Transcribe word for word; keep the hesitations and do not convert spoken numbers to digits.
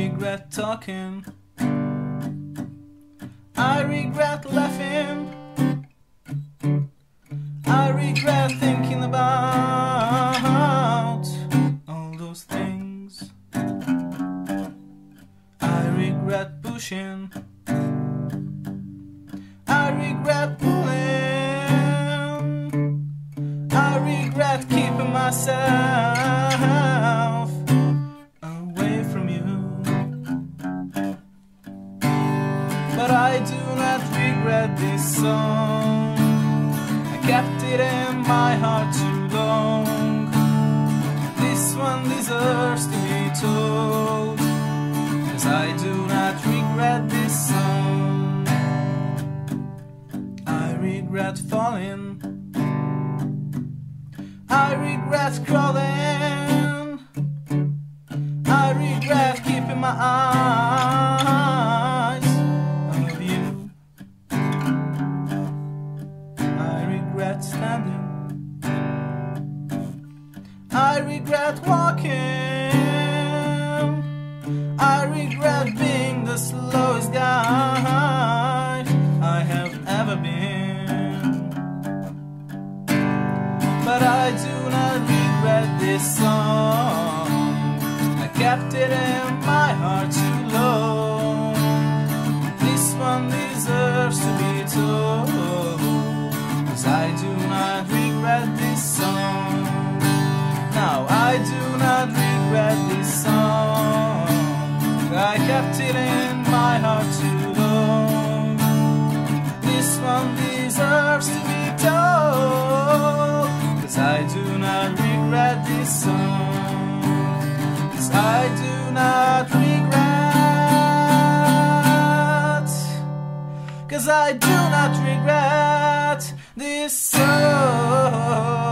regret talking, I regret laughing, I regret thinking about all those things, I regret pushing, I regret pulling, I regret keeping myself away from you. But I do not regret this song, I kept it in my heart too long. This one deserves to be told, 'cause I do not regret this song. I regret falling, I regret crawling, I regret keeping my eyes on you. I regret standing, I regret walking, I regret being the slowest guy I have ever been. But I do not regret this song, I kept it in my heart too long. This one deserves to be told, 'cause I do not regret this song. Now I do not regret this song, I kept it in my heart too long. This one deserves to be told, 'cause I do not regret this song, 'cause I do not regret, 'cause I do not regret this song.